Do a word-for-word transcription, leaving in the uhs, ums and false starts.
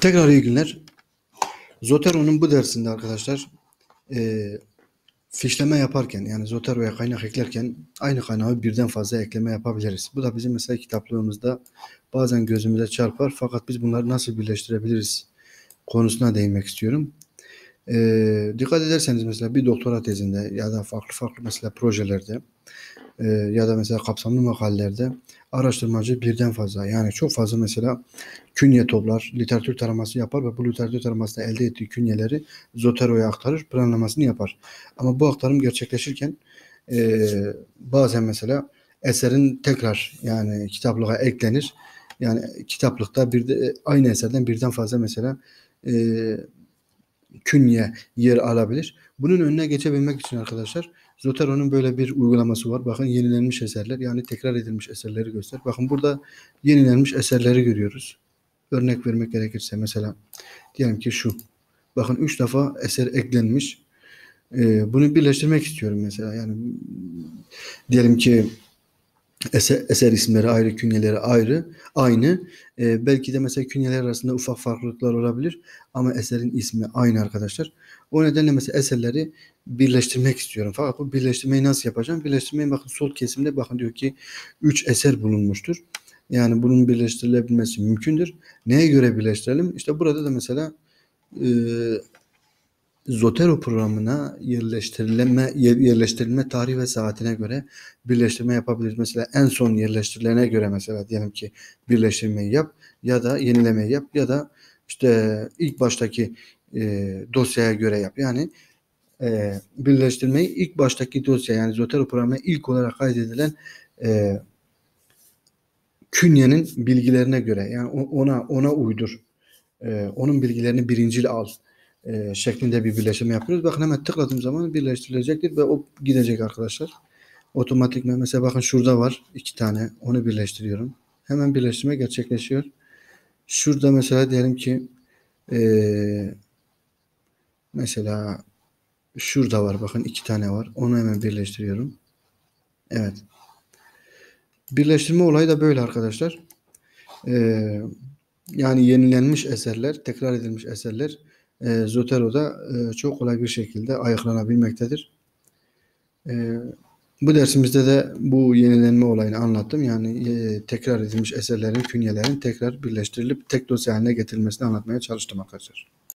Tekrar iyi günler. Zotero'nun bu dersinde arkadaşlar e, fişleme yaparken, yani Zotero'ya kaynak eklerken aynı kaynağı birden fazla ekleme yapabiliriz. Bu da bizim mesela kitaplığımızda bazen gözümüze çarpar, fakat biz bunları nasıl birleştirebiliriz konusuna değinmek istiyorum. E, dikkat ederseniz mesela bir doktora tezinde ya da farklı farklı mesela projelerde e, ya da mesela kapsamlı makalelerde araştırmacı birden fazla, yani çok fazla mesela künye toplar, literatür taraması yapar ve bu literatür taramasında elde ettiği künyeleri Zotero'ya aktarır, planlamasını yapar. Ama bu aktarım gerçekleşirken e, bazen mesela eserin tekrar, yani kitaplığa eklenir. Yani kitaplıkta bir de, aynı eserden birden fazla mesela e, künye yer alabilir. Bunun önüne geçebilmek için arkadaşlar Zotero'nun böyle bir uygulaması var. Bakın, yenilenmiş eserler, yani tekrar edilmiş eserleri göster. Bakın, burada yenilenmiş eserleri görüyoruz. Örnek vermek gerekirse mesela diyelim ki şu. Bakın, üç defa eser eklenmiş. Ee, bunu birleştirmek istiyorum mesela. Yani diyelim ki eser, eser isimleri ayrı, künyeleri ayrı, aynı. Ee, belki de mesela künyeler arasında ufak farklılıklar olabilir ama eserin ismi aynı arkadaşlar. O nedenle mesela eserleri birleştirmek istiyorum. Fakat bu birleştirmeyi nasıl yapacağım? Birleştirmeyi bakın sol kesimde bakın diyor ki üç eser bulunmuştur. Yani bunun birleştirilebilmesi mümkündür. Neye göre birleştirelim? İşte burada da mesela e, Zotero programına yerleştirilme, yerleştirilme tarih ve saatine göre birleştirme yapabiliriz. Mesela en son yerleştirilene göre mesela diyelim ki birleştirmeyi yap ya da yenilemeyi yap ya da işte ilk baştaki E, dosyaya göre yap. Yani e, birleştirmeyi ilk baştaki dosya, yani Zotero programına ilk olarak kaydedilen e, künyenin bilgilerine göre, yani ona ona uydur. E, onun bilgilerini birincil al e, şeklinde bir birleştirme yapıyoruz. Bakın, hemen tıkladığım zaman birleştirilecektir ve o gidecek arkadaşlar. Otomatik mesela bakın şurada var iki tane. Onu birleştiriyorum. Hemen birleştirme gerçekleşiyor. Şurada mesela diyelim ki eee mesela şurada var. Bakın iki tane var. Onu hemen birleştiriyorum. Evet. Birleştirme olayı da böyle arkadaşlar. Ee, yani yenilenmiş eserler, tekrar edilmiş eserler e, Zotero'da e, çok kolay bir şekilde ayıklanabilmektedir. E, bu dersimizde de bu yenilenme olayını anlattım. Yani e, tekrar edilmiş eserlerin, künyelerin tekrar birleştirilip tek dosya haline getirilmesini anlatmaya çalıştım arkadaşlar.